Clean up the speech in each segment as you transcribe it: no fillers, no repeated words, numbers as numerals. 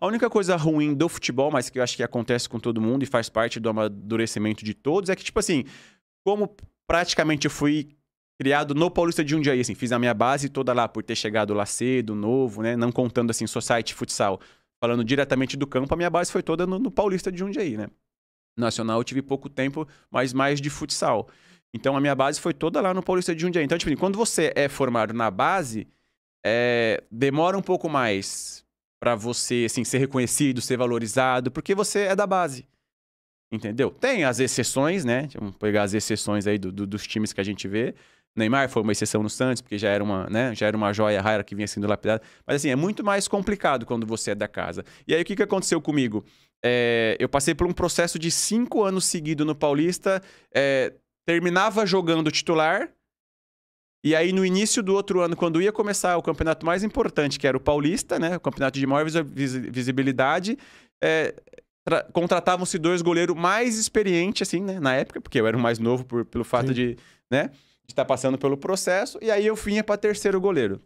A única coisa ruim do futebol, mas que eu acho que acontece com todo mundo e faz parte do amadurecimento de todos, é que, tipo assim, como praticamente eu fui criado no Paulista de Jundiaí, assim, fiz a minha base toda lá, por ter chegado lá cedo, novo, né, não contando, assim, Society Futsal, falando diretamente do campo, a minha base foi toda no Paulista de Jundiaí, né. Nacional eu tive pouco tempo, mas mais de futsal. Então a minha base foi toda lá no Paulista de Jundiaí. Então, tipo, quando você é formado na base, demora um pouco mais pra você, assim, ser reconhecido, ser valorizado, porque você é da base. Entendeu? Tem as exceções, né? Vamos pegar as exceções aí dos times que a gente vê. Neymar foi uma exceção no Santos, porque já era uma, né, já era uma joia rara que vinha sendo lapidada. Mas assim, é muito mais complicado quando você é da casa. E aí, o que aconteceu comigo? Eu passei por um processo de 5 anos seguido no Paulista, terminava jogando titular, e aí no início do outro ano, quando ia começar o campeonato mais importante, que era o Paulista, né, o campeonato de maior visibilidade, contratavam-se 2 goleiros mais experientes, assim, né, na época, porque eu era o mais novo pelo fato de, né, de estar passando pelo processo, e aí eu vinha para terceiro goleiro.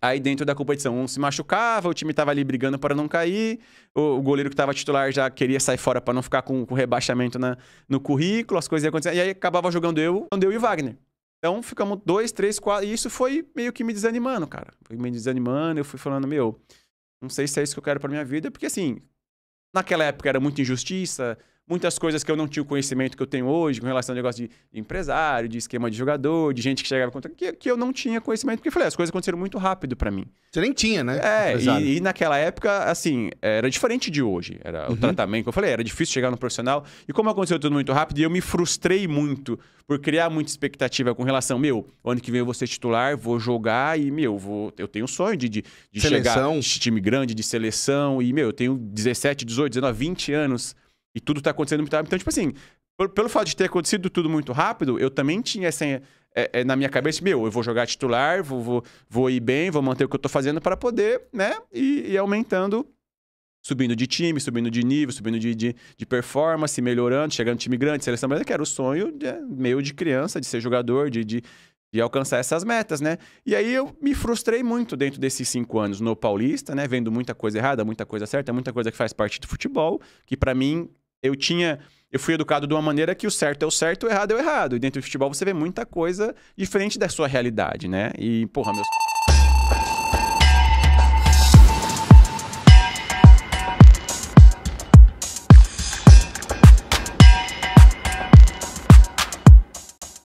Aí dentro da competição, um se machucava, o time tava ali brigando para não cair, o goleiro que tava titular já queria sair fora para não ficar com rebaixamento no currículo, as coisas iam acontecendo, e aí acabava jogando eu e Wagner. Então ficamos 2, 3, 4, e isso foi meio que me desanimando, cara. Foi me desanimando, eu fui falando, meu, não sei se é isso que eu quero pra minha vida, porque assim, naquela época era muita injustiça, muitas coisas que eu não tinha o conhecimento que eu tenho hoje, com relação ao negócio de empresário, de esquema de jogador, de gente que chegava contra... Que eu não tinha conhecimento, porque eu falei, as coisas aconteceram muito rápido pra mim. Você nem tinha, né? E naquela época, assim, era diferente de hoje. Era o tratamento, como eu falei, era difícil chegar no profissional. E como aconteceu tudo muito rápido, eu me frustrei muito por criar muita expectativa com relação, meu, ano que vem eu vou ser titular, vou jogar e, meu, eu tenho um sonho de chegar em time grande, de seleção. E, meu, eu tenho 17, 18, 19, 20 anos... E tudo tá acontecendo muito rápido. Então, tipo assim, pelo fato de ter acontecido tudo muito rápido, eu também tinha essa, na minha cabeça, meu, eu vou jogar titular, vou ir bem, vou manter o que eu tô fazendo para poder, né, ir aumentando, subindo de time, subindo de nível, subindo de performance, melhorando, chegando em time grande, seleção brasileira, que era o sonho meu de criança, de ser jogador, de alcançar essas metas, né? E aí eu me frustrei muito dentro desses 5 anos no Paulista, né? Vendo muita coisa errada, muita coisa certa, muita coisa que faz parte do futebol, que pra mim... Eu fui educado de uma maneira que o certo é o certo, o errado é o errado. E dentro do futebol você vê muita coisa diferente da sua realidade, né? E, porra, meus...